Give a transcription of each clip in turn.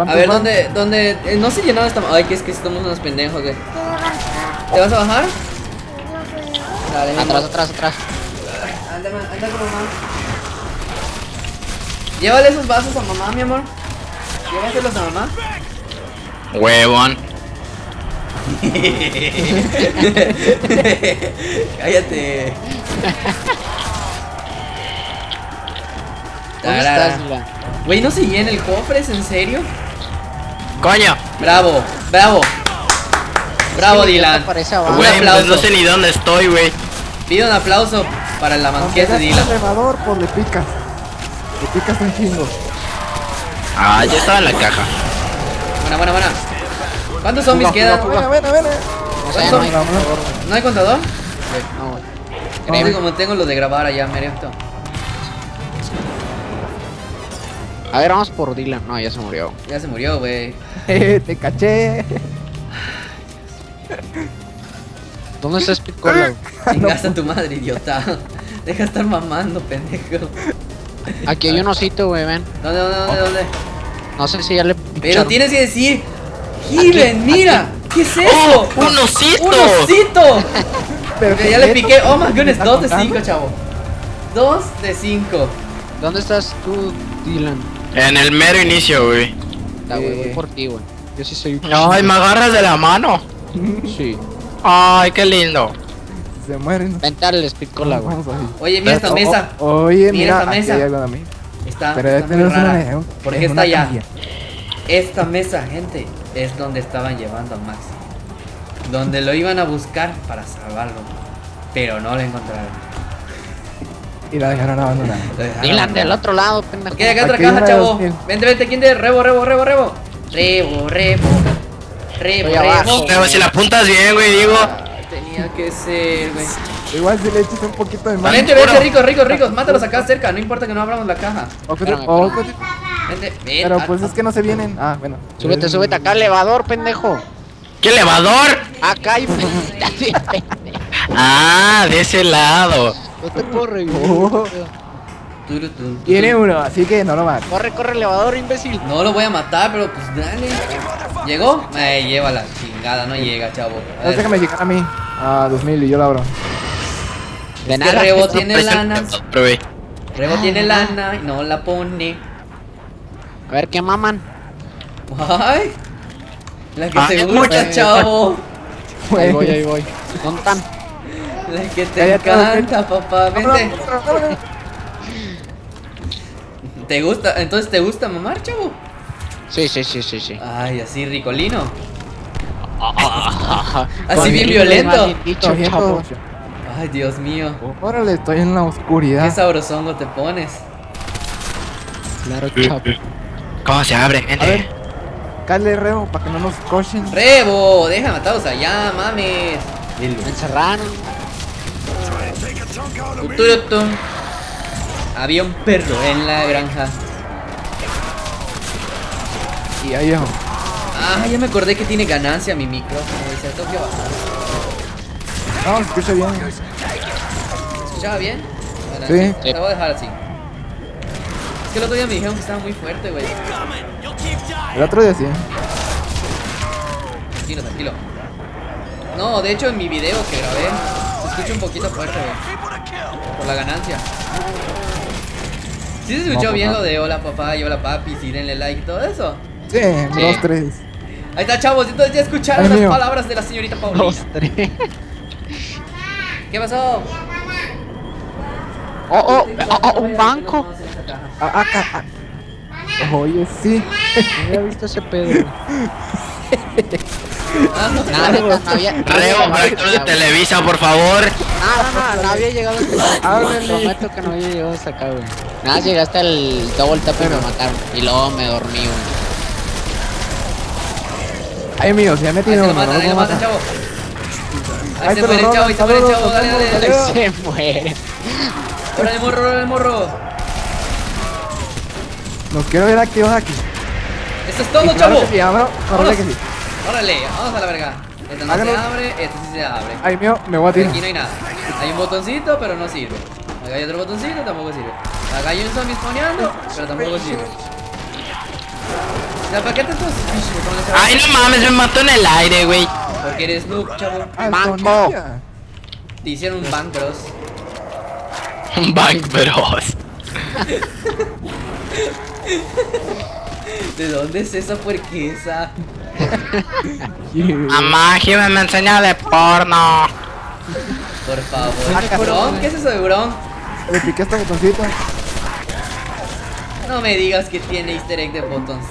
A ver, ¿dónde? No se llenaba esta... Ay, que es que estamos unos pendejos, güey. ¿Te vas a bajar? Dale, atrás. Anda con mamá. Llévale esos vasos a mamá, mi amor. Llévatelos a mamá. Huevón. Cállate. ¿Dónde estás, mira? Güey, no se llena el cofre, ¿es en serio? ¡Coño! Bravo, sí, Dylan. Güey, no sé ni dónde estoy, güey. Pido un aplauso para la manqueta de Dylan. Elevador, pues le picas un chingo. Ah, ya estaba en la caja. Buena. ¿Cuántos zombies quedan? Buena. ¿No hay contador? No, güey. Como tengo lo de grabar allá, merezco. A ver, vamos por Dylan. No, ya se murió. Güey. Te caché. ¿Dónde está Piccolo? Chingaste a tu madre, idiota. Deja de estar mamando, pendejo. Aquí hay un osito, güey, ven. ¿Dónde? No sé si ya le... Pero tienes que decir... Given, mira. ¿Qué es eso? ¡Oh, un osito! Pero ya le piqué. Oh, my goodness. 2 de 5, chavo. 2 de 5. ¿Dónde estás tú, Dylan? En el mero inicio, güey. La güey, voy por ti, güey. Yo sí soy... Ay, me agarras de la mano. Sí. Ay, qué lindo. Se mueren. Ventales, Picola, güey. Oye, mira esta mesa. Está rara. Porque está allá. Esta mesa, gente, es donde estaban llevando a Max. Donde lo iban a buscar para salvarlo. Pero no lo encontraron. Y la dejaron abandonada. Dylan del otro lado, pendejo. Ok, acá otra caja, chavo. Vente, ¿quién de? Rebo. Pero si la apuntas bien, güey, digo. Tenía que ser, güey. Igual si le echas un poquito de mano. Vente, ricos. Mátalos acá cerca, no importa que no abramos la caja. Vente. Pero pues es que no se vienen. Ah, bueno. Súbete acá al elevador, pendejo. ¿Qué elevador? Acá hay. Ah, de ese lado. No te puedo revivir. Tiene uno, así que no lo mato. Corre elevador, imbécil. No lo voy a matar, pero pues dale. ¿Llegó? Me lleva la chingada, no llega, chavo. No sé que me llegara a mí. Ah, 2000 y yo la abro. De nada. Rebo tiene lana. Y no la pone. A ver qué maman. Ay. La que te gusta, chavo. Ahí voy. Son tan. La que te encanta, papá, vente. ¿Te gusta? Entonces, ¿te gusta mamar, chavo? Sí. Ay, así ricolino. Así bien violento. Ay, Dios mío. Órale, estoy en la oscuridad. Qué sabrosongo te pones. Claro, chavo. ¿Cómo se abre, gente? Cale, Rebo, para que no nos cochen. Rebo, deja matarlos allá, mames. Me encerraron. Había un perro en la granja. Y ahí vamos. Ah, ya me acordé que tiene ganancia mi micrófono. Se tengo que bajar. No, escucha bien. ¿Escuchaba bien? Bueno, sí. La voy a dejar así. Es que el otro día me dijeron que estaba muy fuerte, güey. El otro día sí. Tranquilo. No, de hecho en mi video que grabé se escucha un poquito fuerte, güey. Por la ganancia. Sí se escuchó bien lo de hola papá y hola papi, sí, denle like y todo eso. Sí, 2, 3. Ahí está, chavos, entonces ya escucharon las palabras de la señorita Paulina. 2, 3. ¿Qué pasó? Oh, un banco. Acá. Oye, sí. Había visto ese pedo. Reo, director de Televisa, por favor. No había llegado hasta acá. Prometo que no había llegado hasta acá, güey. Nada, llegué hasta el double tap y me mataron. Y luego me dormí, güey. Ay, mío, ya me tiene uno. Ahí lo matan, chavo. Ahí se muere el chavo, dale. Se muere. Órale, morro. Los quiero ver activos aquí. Eso es todo, chavo. Órale, vamos a la verga. Este no se abre, este sí se abre. Ay, mío, me voy a tirar. Aquí no hay nada. Hay un botoncito, pero no sirve. Acá hay otro botoncito, tampoco sirve. Acá hay un zombie spawneando, pero tampoco sirve. O sea, ¿para qué te estás? Ay, no mames, me mató en el aire, güey. Porque eres noob, chavo. Manco. Te hicieron un bank bros. Un bank bros. ¿De dónde es esa puerquesa? Mamá, Jimmy me enseña de porno. Por favor. ¿Bron? ¿Qué es eso de Bron? Le piqué esta botoncito. No me digas que tiene easter egg de botoncito.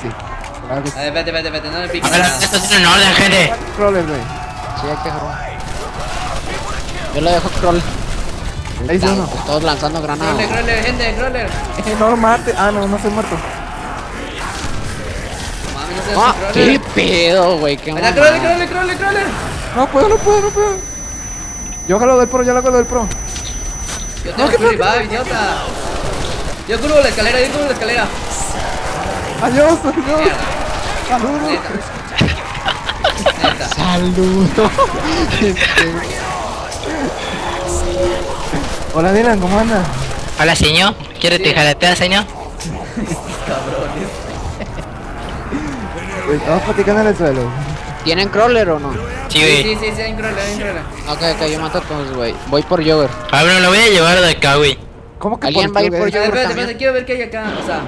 Sí. A ver, espérate, no le piques. A ver, esto es un orden, gente. Crawler, güey. Sí, hay que jugar. Yo lo dejo crawler. Ahí está uno. Todos lanzando granadas. Crawler, gente, crawler. No mate. Ah, no, no soy muerto. ¡Ah! Oh, ¡qué pedo, güey! ¡Qué mamá! ¡Crawler! No puedo. Yo jalo del pro, Yo tengo que revivar, idiota. Yo curvo la escalera. ¡Adiós! ¡Saludo! Hola, Dylan, ¿cómo andas? Hola, señor. ¿Quieres te jalatear, señor? Cabrones. Estamos platicando en el suelo. ¿Tienen crawler o no? Sí, hay un crawler. Ok, yo mato a todos, güey. Voy por Jogger. A ver, lo voy a llevar de acá, güey. ¿Cómo que alguien va a ir por Jogger? Espérate, quiero ver qué hay acá. O sea,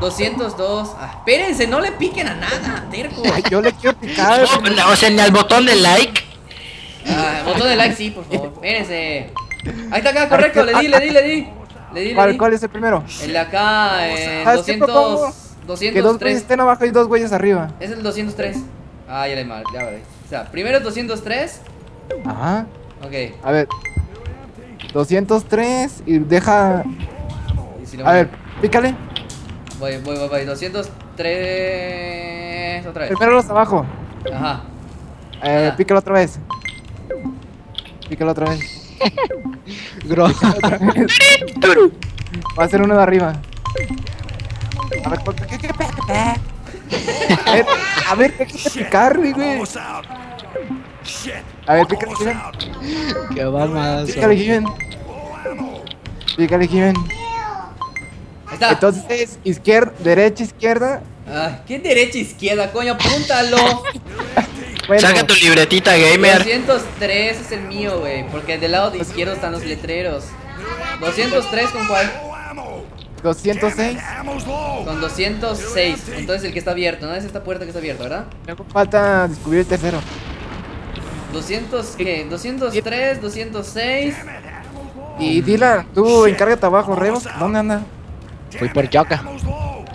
202. Ah, espérense, no le piquen a nada, terco. Yo le quiero picar. No, o sea, ni al botón de like. Ah, el botón de like sí, por favor. Espérense. Ahí está acá, correcto. Le di. ¿Cuál es el primero? El de acá, 200. 203. Que dos güeyes estén abajo y dos güeyes arriba. Es el 203. Ah, ya le mal, ya vale. O sea, primero 203. Ajá. Ok. A ver. 203 y deja. A ver, pícale. Voy. 203. Otra vez. Primero los abajo. Ajá. Pícalo otra vez. Pícalo otra vez. Va a ser uno de arriba. A ver, ¿qué picar, güey? A ver, pícale, qué barbaridad. Pícale, Jimen. Ahí está. Entonces es izquierda, derecha, izquierda. Ah, ¿qué derecha, izquierda, coño? Apúntalo. Bueno, saca tu libretita, gamer. 203 es el mío, güey, porque del lado de izquierdo están los letreros. 203 con cuál. 206 con 206, entonces el que está abierto, ¿no? Es esta puerta que está abierta, ¿verdad? Me falta descubrir el tercero. 200, ¿qué? 203, 206. Y Dylan, tú encárgate abajo, Rebos, ¿dónde anda? Voy por Choca.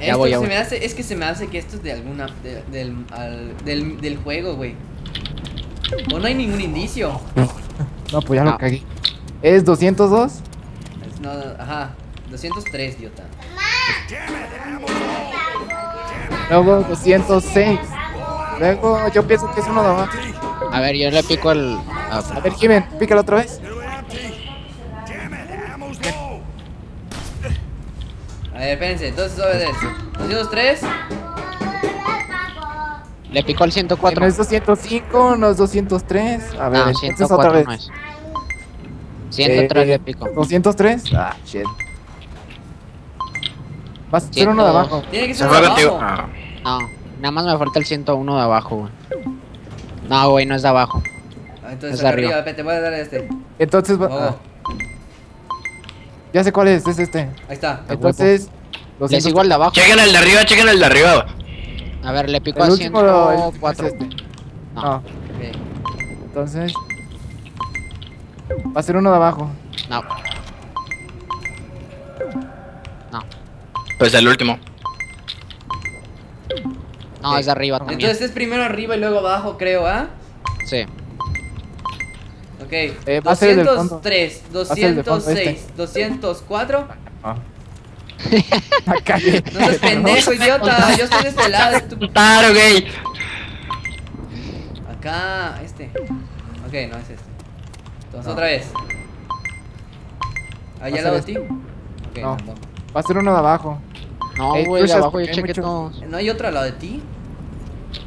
Ya voy. Es que se me hace que esto es de alguna... del juego, güey. O no hay ningún indicio. No, pues ya lo cagué. ¿Es 202? No, ajá. 203, idiota. Luego 206. Luego yo pienso que es uno de abajo. A ver, yo le pico al... A ver, Jimen, pícalo otra vez. A ver, espérense, entonces sobre eso. 203. Le picó al 104. No es 205, no es 203. A ver, no, 104 entonces otra vez. No es. 103 le picó. 203. Ah, shit. Vas a ser uno de abajo. Tiene que ser uno de abajo. No, nada más me falta el 101 de abajo, güey. No, güey, no es de abajo. Ah, entonces es de arriba. Te voy a dar este. Entonces va... Oh. Ya sé cuál es este. Ahí está. Entonces... Le sigo al de abajo. Chequen el de arriba, A ver, le pico a 104. Este. No. Okay. Entonces... Va a ser uno de abajo. No. Pues el último. No, sí. Es arriba también. Entonces es primero arriba y luego abajo, creo, ¿ah? Sí. Ok, 203, 206, este. 204. Ah. No seas pendejo, idiota. Yo estoy de este lado, estúpido. Claro, güey. Acá, este. Ok, no es este. Entonces otra vez. Allá al lado de ti. Ok, no. Va a ser uno de abajo. No, güey, de abajo yo chequé todos. ¿No hay otro al lado de ti?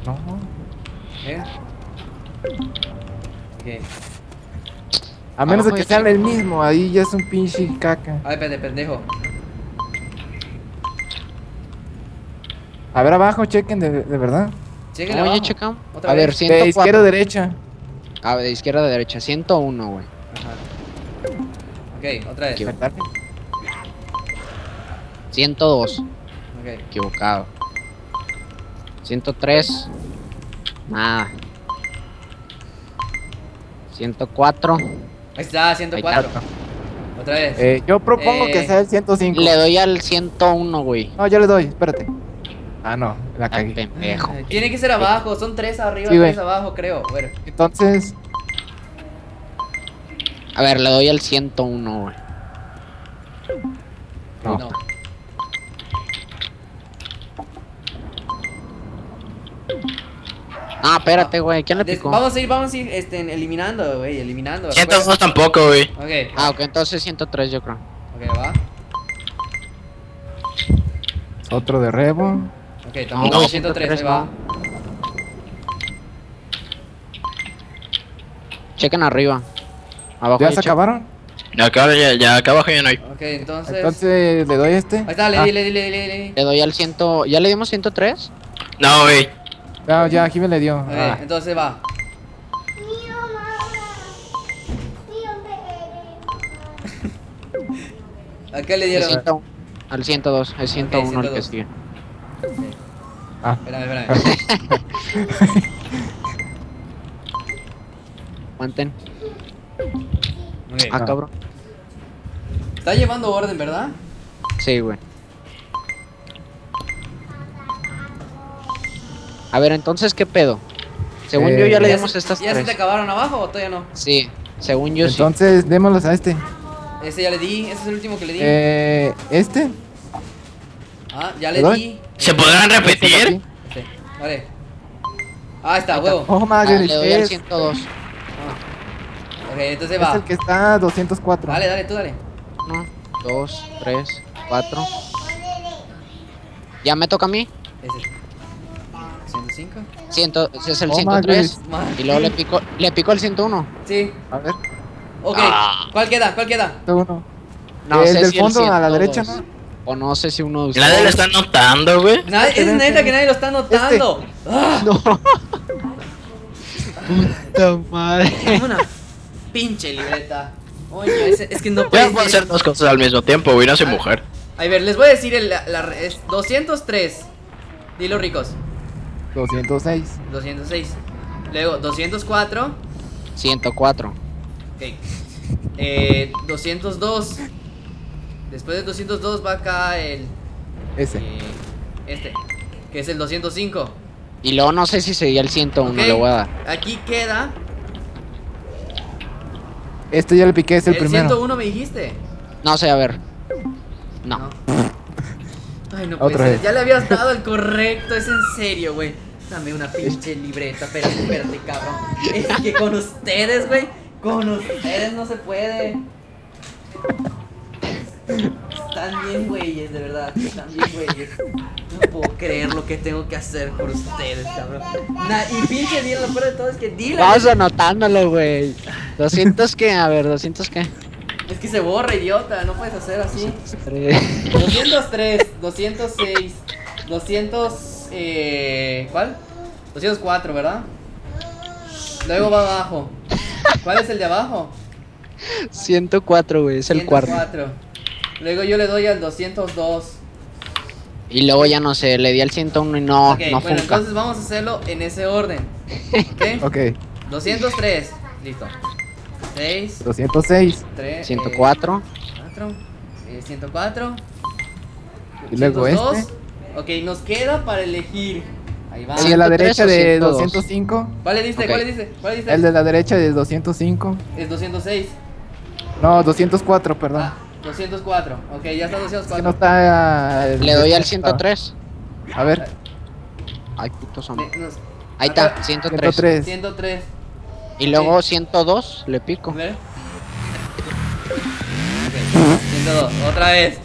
No. Okay. A menos de que sean el mismo, ahí ya es un pinche caca. Ay, pendejo. A ver abajo, chequen de verdad. Chequen abajo. Checa. A ver, 104. De izquierda a derecha. A ver, de izquierda a derecha, 101, güey. Ajá. Ok, otra vez. ¿Equivocarte? 102. Ok. Equivocado. 103. Nada. 104. Ahí está, 104. Otra vez. Yo propongo que sea el 105. Le doy al 101, güey. No, yo le doy, espérate. Ah, no, la cagué. Pendejo. Tiene que ser abajo, son 3 arriba, 3 abajo, creo. Bueno. Entonces. A ver, le doy al 101, güey. No. No. Ah, espérate, güey, ¿quién le picó? Vamos a ir eliminando, güey, eliminando. 102 tampoco, güey. Okay. Ah, ok, entonces 103 yo creo. Ok, va. Otro de rebo. Ok, tampoco no, 103, ahí va. Chequen arriba. Abajo. ¿Ya se acabaron? Ya acá abajo ya no hay. Ok, entonces. Entonces, ¿le doy este? Ahí está, le di. Le doy al 100. ¿Ya le dimos 103? No, güey. No, ya, Jimmy le dio. Okay, ah. Entonces va. ¿A qué le dieron? Al 102, al 101 el que sigue. Sí. Ah. Espérame. Aguanten. Okay. Ah, cabrón. Está llevando orden, ¿verdad? Sí, güey. A ver, entonces, ¿qué pedo? Según yo ya le dimos estas tres. ¿Ya se te acabaron abajo o todavía no? Sí, según yo entonces, sí. Entonces, démoslos a este. Este ya le di, este es el último que le di. ¿Este? Ah, ya le di. ¿Se podrán repetir? Sí, vale. Ah, está, huevo. Oh, madre, le doy al 102. Ah. Ok, entonces va. Es el que está 204. Dale, dale, tú dale. 1, 2, 3, 4. ¿Ya me toca a mí? Ese. 105. Es el 103. Y luego le picó el 101. Sí. A ver. Ok, ¿cuál queda? ¿Cuál queda? 101. No sé si el 102 a la derecha, ¿no? O no sé si uno de ustedes. Nadie lo está notando, güey. Es neta que nadie lo está notando. No. Puta madre. Es una pinche libreta. Oye, es que no puedo hacer dos cosas al mismo tiempo, güey, no soy mujer. A ver, les voy a decir el 203. Dilo, ricos. 206. Luego 204. 104. Ok. 202. Después de 202 va acá el... Ese. Este. Que es el 205. Y luego no sé si sería el 101. Okay. Lo voy a dar. Aquí queda... Este ya le piqué, es el primero. El 101 me dijiste. No sé, a ver. No. Ay, no puede ser. Ya le habías dado el correcto, es en serio, güey. Dame una pinche libreta, pero espérate, cabrón. Es que con ustedes, güey, con ustedes no se puede. Están bien güeyes, de verdad, están bien güeyes. No puedo creer lo que tengo que hacer por ustedes, cabrón. Y pinche bien, lo peor de todo es que dile. Vamos anotándolo, güey. 200 qué, a ver, 200 qué. Es que se borra, idiota, no puedes hacer así. 203, 206, 200, ¿cuál? 204, ¿verdad? Luego va abajo. ¿Cuál es el de abajo? 104, güey, es el cuarto. Luego yo le doy al 202. Y luego ya no sé, le di al 101 y no, okay, no bueno, funca. Entonces vamos a hacerlo en ese orden. ¿Ok? Ok. 203, listo. 206, 104, 104 y luego 102. Este. Ok, nos queda para elegir. Ahí va. El de la derecha de 205. ¿Cuál le diste? Okay. ¿Cuál le diste? El de la derecha de 205. Es 206. No, 204, perdón. Ah, 204. Ok, ya está 204. Si no está, le doy al 103. A ver. Ay, puto hombre. Ahí está, 103. 103. Y luego 102, le pico. Okay. 102, otra vez.